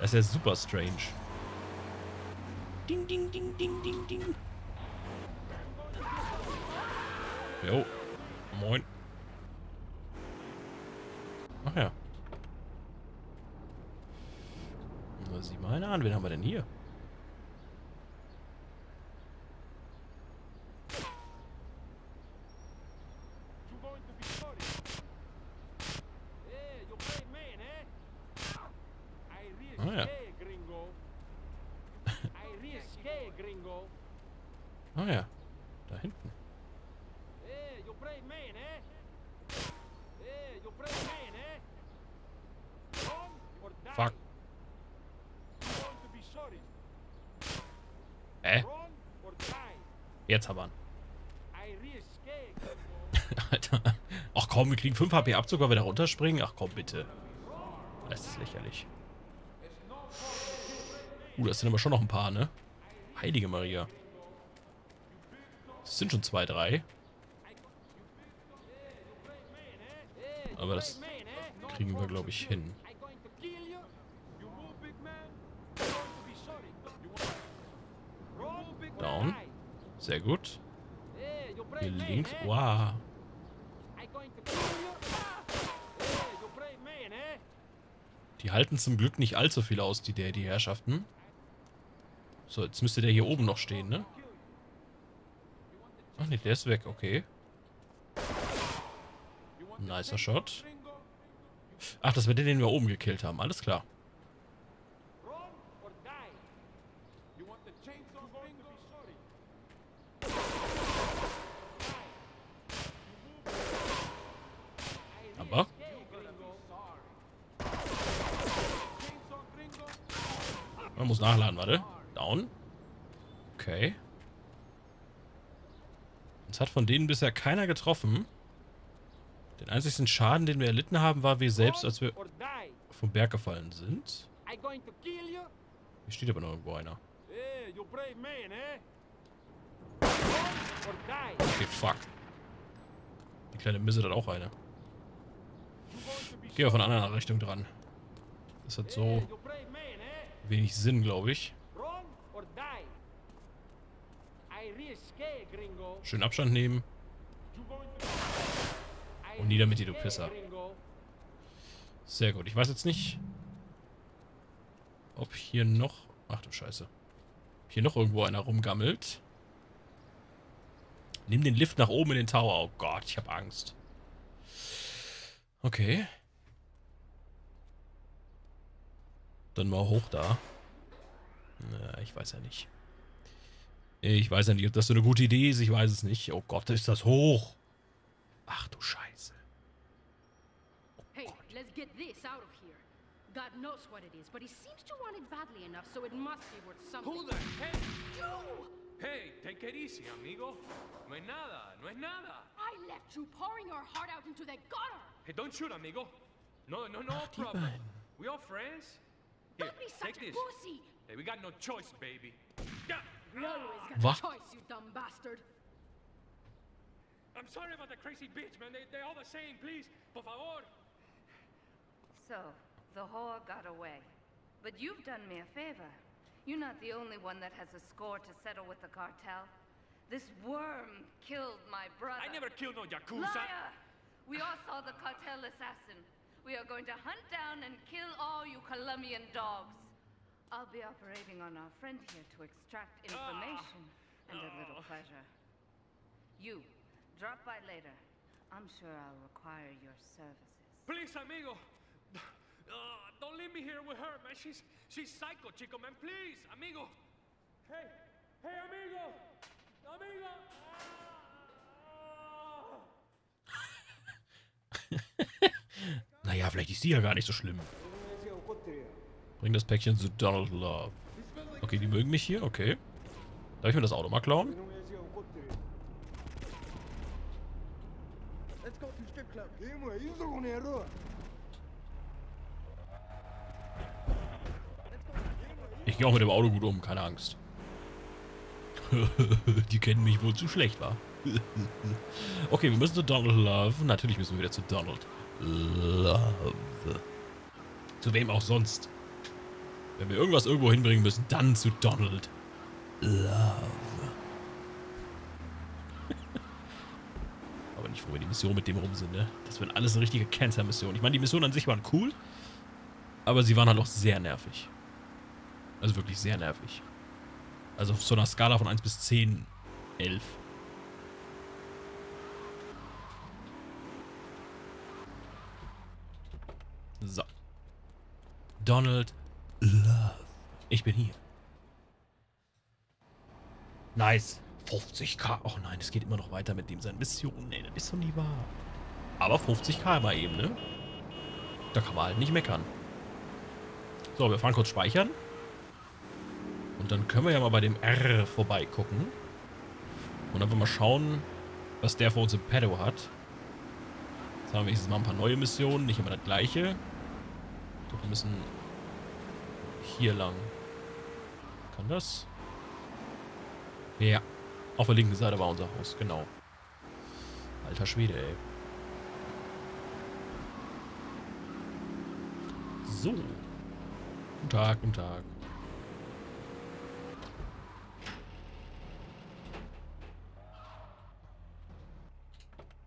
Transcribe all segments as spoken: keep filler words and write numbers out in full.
Das ist ja super strange. Ding, ding, ding, ding, ding, ding. Jo. Moin. Ach ja. Na, sieh mal einer an. Wen haben wir denn hier? Ah ja, da hinten. Fuck. Hä? Äh? Jetzt haben wir ihn. Alter. Ach komm, wir kriegen fünf H P Abzug, weil wir da runterspringen. Ach komm, bitte. Das ist lächerlich. Uh, das sind aber schon noch ein paar, ne? Heilige Maria. Es sind schon zwei, drei. Aber das kriegen wir, glaube ich, hin. Down. Sehr gut. Hier links. Wow. Die halten zum Glück nicht allzu viel aus, die, die Herrschaften. So, jetzt müsste der hier oben noch stehen, ne? Ach ne, der ist weg, okay. Nicer Shot. Ach, das war der, den wir oben gekillt haben, alles klar. Aber. Man muss nachladen, warte. Down. Okay. Uns hat von denen bisher keiner getroffen. Den einzigen Schaden, den wir erlitten haben, war wir selbst, als wir vom Berg gefallen sind. Hier steht aber noch irgendwo einer. Okay, fuck. Die kleine Misse hat auch eine. Ich gehe von einer anderen Richtung dran. Das hat so wenig Sinn, glaube ich. Schön Abstand nehmen. Und nieder mit dir, du Pisser. Sehr gut. Ich weiß jetzt nicht, ob hier noch... Ach du Scheiße. Ob hier noch irgendwo einer rumgammelt. Nimm den Lift nach oben in den Tower. Oh Gott, ich habe Angst. Okay. Dann mal hoch da. Na, ich weiß ja nicht. Ich weiß ja nicht, ob das so eine gute Idee ist. Ich weiß es nicht. Oh Gott, ist das hoch. Ach du Scheiße. Oh Gott. Hey, let's get this out of here. God knows what it is, but he seems to want it badly enough, so it must be worth something. Who the hell? You! Hey, take it easy, amigo. No es nada, no es nada. I left you pouring your heart out into that gutter. Hey, don't shoot, amigo. No, no, no problem. We all friends. Here, don't be such a pussy. Hey, we got no choice, baby. Yeah. Was? I'm sorry about the crazy bitch, man. They they all the same, please. Por favor. So, the whore got away. But you've done me a favor. You're not the only one that has a score to settle with the cartel. This worm killed my brother. I never killed no yakuza. Liar! We all saw the cartel assassin. We are going to hunt down and kill all you Colombian dogs. I'll be operating on our friend here to extract information ah, and a little pleasure. You, drop by later. I'm sure I'll require your services. Please, amigo. Uh, don't leave me here with her, man. She's she's psycho, chico, man. Please, amigo. Hey, hey, amigo, amigo. Ah. Naja, vielleicht ist die ja gar nicht so schlimm. Bring das Päckchen zu Donald Love. Okay, die mögen mich hier, okay. Darf ich mir das Auto mal klauen? Ich gehe auch mit dem Auto gut um, keine Angst. Die kennen mich wohl zu schlecht, wa? Okay, wir müssen zu Donald Love. Natürlich müssen wir wieder zu Donald Love. Zu wem auch sonst. Wenn wir irgendwas irgendwo hinbringen müssen, dann zu Donald Love. Aber nicht, wo wir die Mission mit dem rum sind, ne? Das wird alles eine richtige Cancer-Mission. Ich meine, die Missionen an sich waren cool, aber sie waren halt auch sehr nervig. Also wirklich sehr nervig. Also auf so einer Skala von eins bis zehn, elf. So. Donald Love. Ich bin hier. Nice. fünfzig K. Och nein, es geht immer noch weiter mit dem seinen Missionen. Nee, das ist doch nie wahr. Aber fünfzig K mal eben, ne? Da kann man halt nicht meckern. So, wir fahren kurz speichern. Und dann können wir ja mal bei dem R vorbeigucken. Und einfach mal schauen, was der für uns im Pedo hat. Jetzt haben wir wenigstens mal ein paar neue Missionen, nicht immer das gleiche. Ich glaube, wir müssen hier lang. Kann das? Ja, auf der linken Seite war unser Haus, genau. Alter Schwede, ey. So. Guten Tag, guten Tag.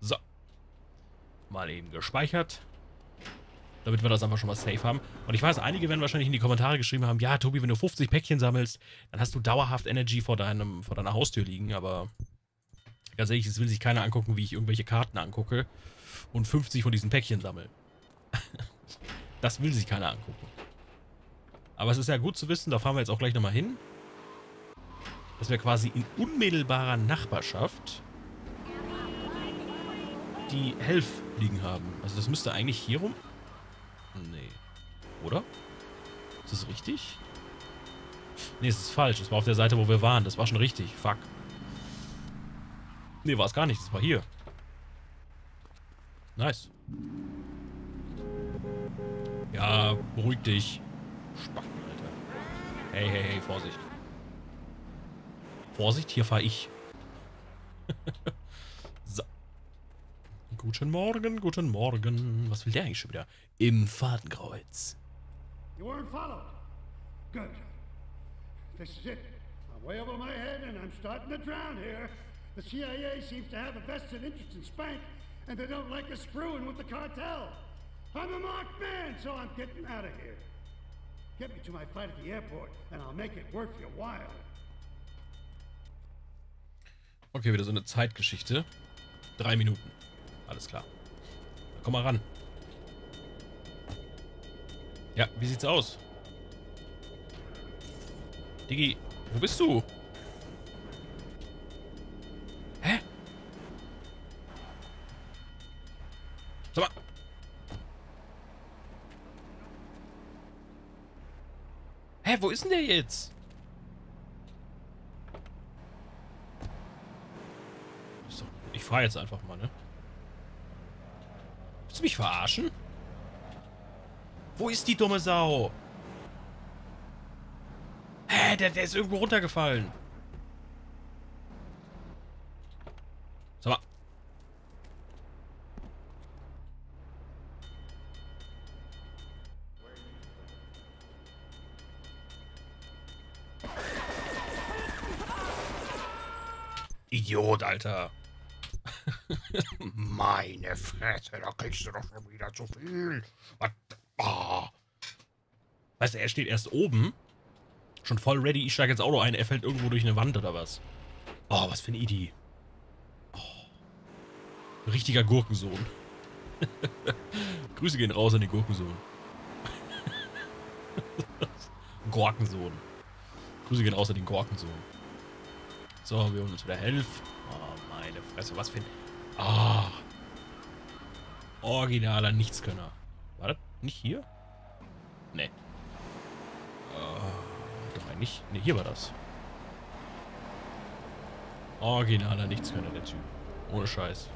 So. Mal eben gespeichert. Damit wir das einfach schon mal safe haben. Und ich weiß, einige werden wahrscheinlich in die Kommentare geschrieben haben, ja, Tobi, wenn du fünfzig Päckchen sammelst, dann hast du dauerhaft Energy vor, deinem, vor deiner Haustür liegen. Aber ganz ehrlich, es will sich keiner angucken, wie ich irgendwelche Karten angucke und fünfzig von diesen Päckchen sammle. Das will sich keiner angucken. Aber es ist ja gut zu wissen, da fahren wir jetzt auch gleich nochmal hin, dass wir quasi in unmittelbarer Nachbarschaft die Health liegen haben. Also das müsste eigentlich hier rum... Nee. Oder? Ist das richtig? Nee, es ist falsch. Das war auf der Seite, wo wir waren. Das war schon richtig. Fuck. Nee, war es gar nicht. Das war hier. Nice. Ja, beruhig dich. Spacken, Alter. Hey, hey, hey, Vorsicht. Vorsicht, hier fahre ich. So. Guten Morgen, guten Morgen. Was will der eigentlich schon wieder? Im Fadenkreuz. You weren't followed. Good. This is it. I'm way over my head and I'm starting to drown here. The C I A seems to have a vested interest in Spank and they don't like us screwing with the cartel. I'm a marked man, so I'm getting out of here. Get me to my fight at the airport and I'll make it worth your while. Okay, wieder so eine Zeitgeschichte. Drei Minuten. Alles klar. Dann komm mal ran. Ja, wie sieht's aus? Diggi, wo bist du? Hä? Sag mal. Hä, wo ist denn der jetzt? So, ich fahr jetzt einfach mal, ne? Willst du mich verarschen? Wo ist die dumme Sau? Hä, der, der ist irgendwo runtergefallen. Sag mal. Idiot, Alter. Meine Fresse, da kriegst du doch schon wieder zu viel. Was? Oh. Weißt du, er steht erst oben. Schon voll ready. Ich steige ins Auto ein. Er fällt irgendwo durch eine Wand oder was? Oh, was für ein Idi. Oh. Richtiger Gurkensohn. Grüße gehen raus an den Gurkensohn. Gurkensohn. Grüße gehen raus an den Gurkensohn. So, wir holen uns wieder Health. Oh, meine Fresse. Was für ein... Oh. Originaler Nichtskönner. War das nicht hier? Nee. Äh, doch eigentlich. Ne, hier war das. Originaler Nichtskönner, der Typ. Ohne Scheiß.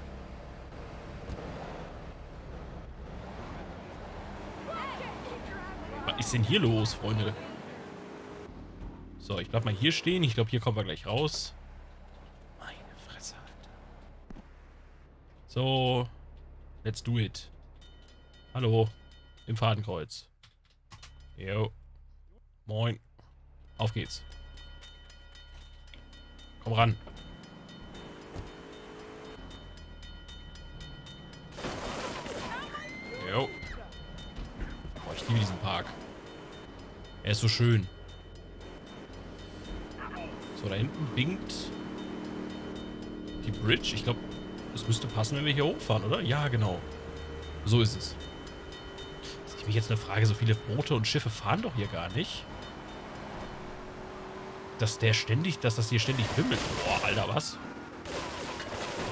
Was ist denn hier los, Freunde? So, ich bleib mal hier stehen. Ich glaube, hier kommen wir gleich raus. Meine Fresse, Alter. So. Let's do it. Hallo. Im Fadenkreuz. Jo. Moin. Auf geht's. Komm ran. Jo. Boah, ich liebe diesen Park. Er ist so schön. So, da hinten winkt die Bridge. Ich glaube, es müsste passen, wenn wir hier hochfahren, oder? Ja, genau. So ist es. Das ist nämlich jetzt eine Frage. So viele Boote und Schiffe fahren doch hier gar nicht. Dass der ständig, dass das hier ständig wimmelt. Boah, Alter, was?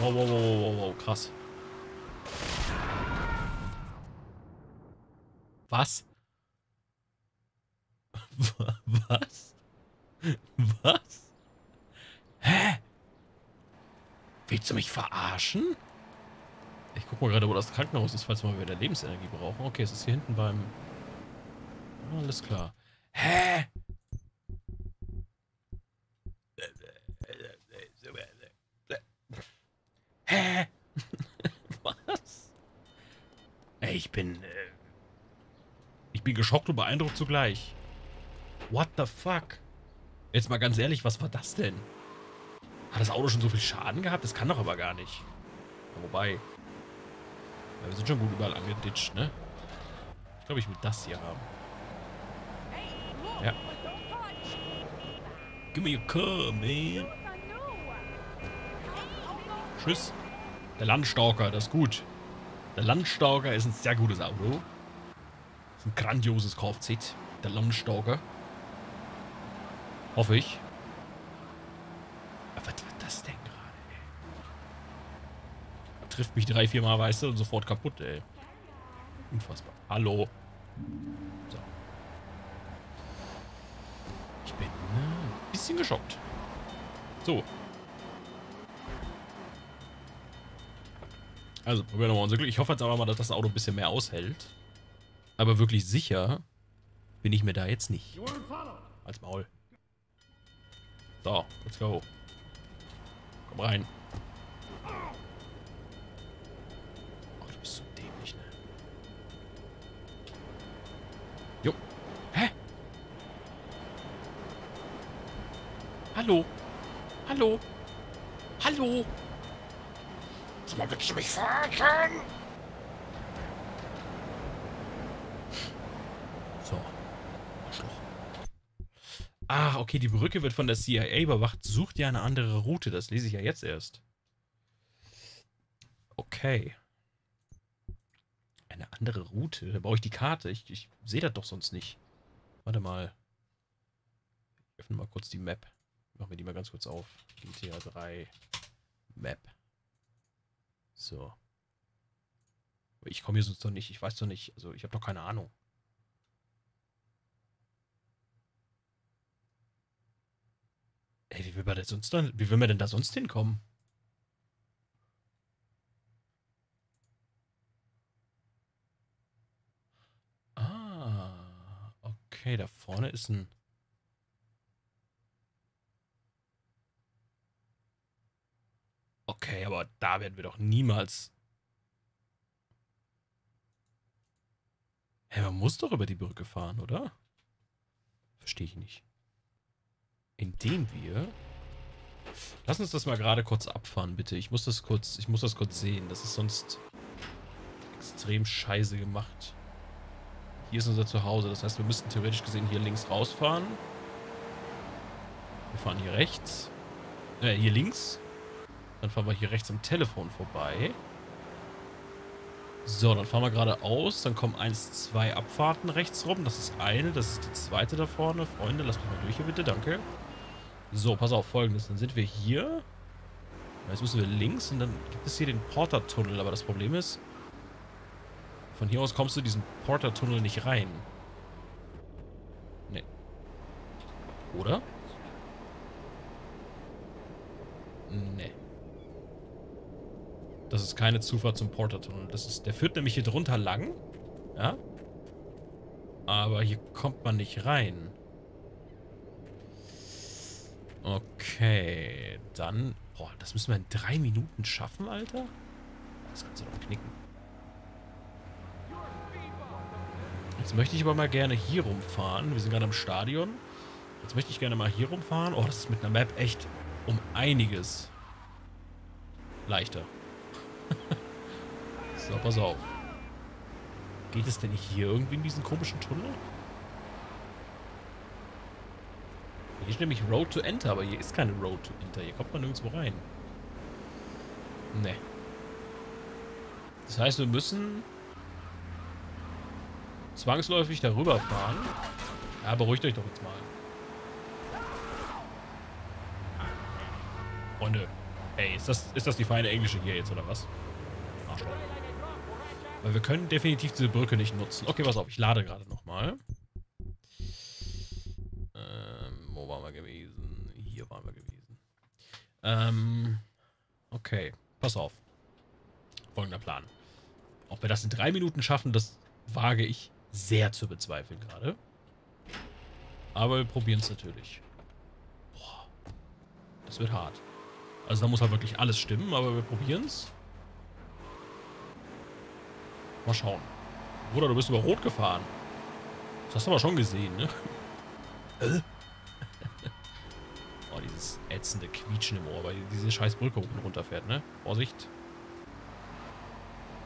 Wow, wow, wow, wow, wow, krass. Was? Was? Was? Hä? Willst du mich verarschen? Ich guck mal gerade, wo das Krankenhaus ist, falls wir mal wieder Lebensenergie brauchen. Okay, es ist hier hinten beim... Alles klar. Hä? Hä? Was? Ey, ich bin... Ich bin geschockt und beeindruckt zugleich. What the fuck? Jetzt mal ganz ehrlich, was war das denn? Hat das Auto schon so viel Schaden gehabt? Das kann doch aber gar nicht. Ja, wobei. Ja, wir sind schon gut überall angeditscht, ne? Ich glaube, ich will das hier haben. Ja. Give me your car, man. Tschüss. Der Landstalker, das ist gut. Der Landstalker ist ein sehr gutes Auto. Das ist ein grandioses Kfz. Der Landstalker. Hoffe ich. Aber was war das denn gerade, ey? Trifft mich drei, vier Mal, weißt du, und sofort kaputt, ey. Unfassbar. Hallo. So. Ich bin ein bisschen geschockt. So. Also, probieren wir nochmal unser Glück. Ich hoffe jetzt aber mal, dass das Auto ein bisschen mehr aushält. Aber wirklich sicher bin ich mir da jetzt nicht. Als Maul. So, let's go. Komm rein. Oh, du bist so dämlich, ne? Jo. Hä? Hallo. Hallo. Hallo. Sag mal, willst du mich verarschen? Ah, okay, die Brücke wird von der C I A überwacht. Sucht ja eine andere Route. Das lese ich ja jetzt erst. Okay. Eine andere Route? Da brauche ich die Karte. Ich, ich sehe das doch sonst nicht. Warte mal. Ich öffne mal kurz die Map. Machen wir die mal ganz kurz auf. G T A drei Map. So. Ich komme hier sonst doch nicht. Ich weiß doch nicht. Also, ich habe doch keine Ahnung. Ey, wie will man denn sonst dann, wie will man denn da sonst hinkommen? Ah, okay, da vorne ist ein... Okay, aber da werden wir doch niemals... Hä, hey, man muss doch über die Brücke fahren, oder? Verstehe ich nicht. Indem wir... Lass uns das mal gerade kurz abfahren, bitte. Ich muss das kurz, ich muss das kurz sehen. Das ist sonst extrem scheiße gemacht. Hier ist unser Zuhause. Das heißt, wir müssten theoretisch gesehen hier links rausfahren. Wir fahren hier rechts. Äh, hier links. Dann fahren wir hier rechts am Telefon vorbei. So, dann fahren wir geradeaus. Dann kommen eins, zwei Abfahrten rechts rum. Das ist eine, das ist die zweite da vorne. Freunde, lasst mich mal durch hier bitte, danke. So, pass auf, folgendes. Dann sind wir hier. Jetzt müssen wir links und dann gibt es hier den Porter Tunnel. Aber das Problem ist, von hier aus kommst du diesen Porter Tunnel nicht rein. Nee. Oder? Nee. Das ist keine Zufahrt zum Porter Tunnel. Das ist, der führt nämlich hier drunter lang. Ja. Aber hier kommt man nicht rein. Okay. Dann... Boah, das müssen wir in drei Minuten schaffen, Alter? Das kannst du doch knicken. Jetzt möchte ich aber mal gerne hier rumfahren. Wir sind gerade am Stadion. Jetzt möchte ich gerne mal hier rumfahren. Oh, das ist mit einer Map echt um einiges leichter. So, pass auf. Geht es denn hier irgendwie in diesen komischen Tunnel? Hier ist nämlich Road to Enter, aber hier ist keine Road to Enter. Hier kommt man nirgendwo rein. Ne. Das heißt, wir müssen zwangsläufig darüber fahren. Ja, beruhigt euch doch jetzt mal. Freunde. Ey, ist das, ist das die feine Englische hier jetzt, oder was? Arschloch. Weil wir können definitiv diese Brücke nicht nutzen. Okay, pass auf, ich lade gerade nochmal. Ähm, wo waren wir gewesen? Hier waren wir gewesen. Ähm, okay, pass auf. Folgender Plan. Ob wir das in drei Minuten schaffen, das wage ich sehr zu bezweifeln gerade. Aber wir probieren es natürlich. Boah, das wird hart. Also da muss halt wirklich alles stimmen, aber wir probieren es. Mal schauen. Bruder, du bist über Rot gefahren. Das hast du aber schon gesehen, ne? Oh, dieses ätzende Quietschen im Ohr, weil diese scheiß Brücke unten runterfährt, ne? Vorsicht.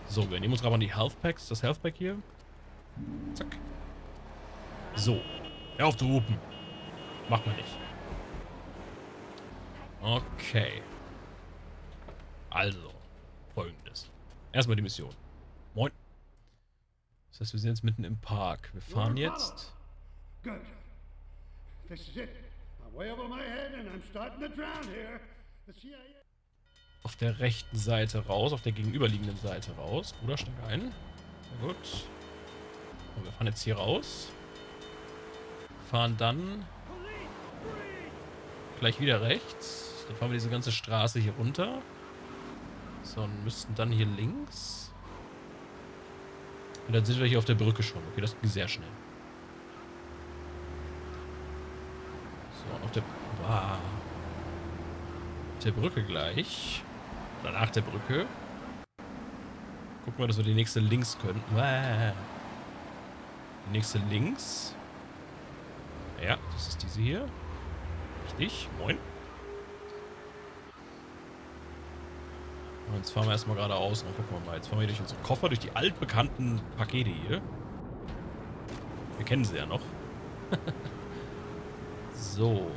So, wir nehmen uns gerade mal die Healthpacks, das Healthpack hier. Zack. So. Hör auf zu hupen. Macht man nicht. Okay. Also, folgendes. Erstmal die Mission. Moin. Das heißt, wir sind jetzt mitten im Park. Wir fahren jetzt. Good. This is it. I'm way over my head and I'm starting to drown here. The C I A. Auf der rechten Seite raus, auf der gegenüberliegenden Seite raus. Bruder, steig ein. Sehr gut. Und wir fahren jetzt hier raus. Fahren dann gleich wieder rechts. Dann fahren wir diese ganze Straße hier runter. So, und müssten dann hier links. Und dann sind wir hier auf der Brücke schon. Okay, das ging sehr schnell. So, und auf der... Wow. Auf der Brücke gleich. Oder nach der Brücke. Gucken wir, dass wir die nächste links können. Wow. Die nächste links. Ja, das ist diese hier. Richtig. Moin. Und jetzt fahren wir erstmal geradeaus und dann gucken wir mal. Jetzt fahren wir durch unsere Koffer, durch die altbekannten Pakete hier. Wir kennen sie ja noch. So.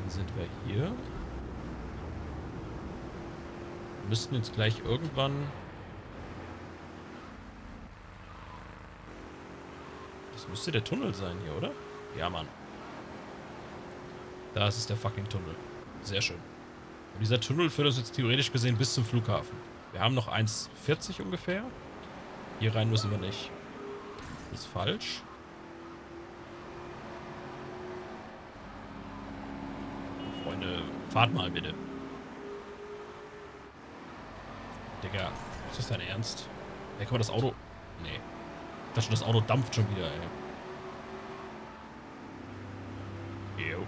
Dann sind wir hier. Wir müssten jetzt gleich irgendwann... Das müsste der Tunnel sein hier, oder? Ja, Mann. Das ist der fucking Tunnel. Sehr schön. Und dieser Tunnel führt uns jetzt theoretisch gesehen bis zum Flughafen. Wir haben noch eins vierzig ungefähr. Hier rein müssen wir nicht. Das ist falsch. Freunde, fahrt mal bitte. Digga, ist das dein Ernst? Ja, kann man das Auto... Nee. Das Auto dampft schon wieder, ey. Jo.